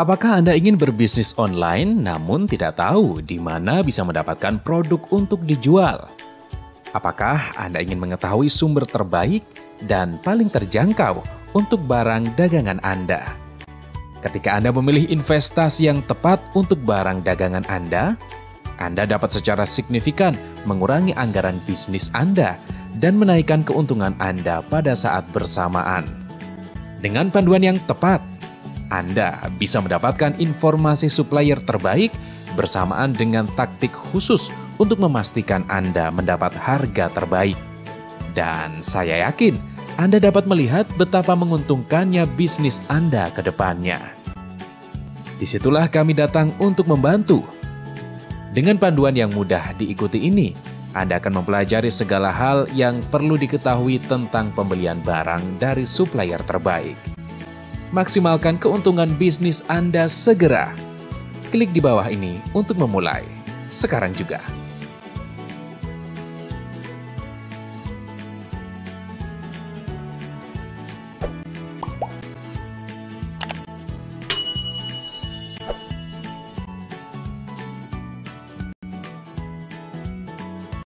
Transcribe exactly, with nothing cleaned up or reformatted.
Apakah Anda ingin berbisnis online namun tidak tahu di mana bisa mendapatkan produk untuk dijual? Apakah Anda ingin mengetahui sumber terbaik dan paling terjangkau untuk barang dagangan Anda? Ketika Anda memilih investasi yang tepat untuk barang dagangan Anda, Anda dapat secara signifikan mengurangi anggaran bisnis Anda dan menaikkan keuntungan Anda pada saat bersamaan. Dengan panduan yang tepat, Anda bisa mendapatkan informasi supplier terbaik bersamaan dengan taktik khusus untuk memastikan Anda mendapat harga terbaik. Dan saya yakin Anda dapat melihat betapa menguntungkannya bisnis Anda ke depannya. Disitulah kami datang untuk membantu. Dengan panduan yang mudah diikuti ini, Anda akan mempelajari segala hal yang perlu diketahui tentang pembelian barang dari supplier terbaik. Maksimalkan keuntungan bisnis Anda segera. Klik di bawah ini untuk memulai sekarang juga.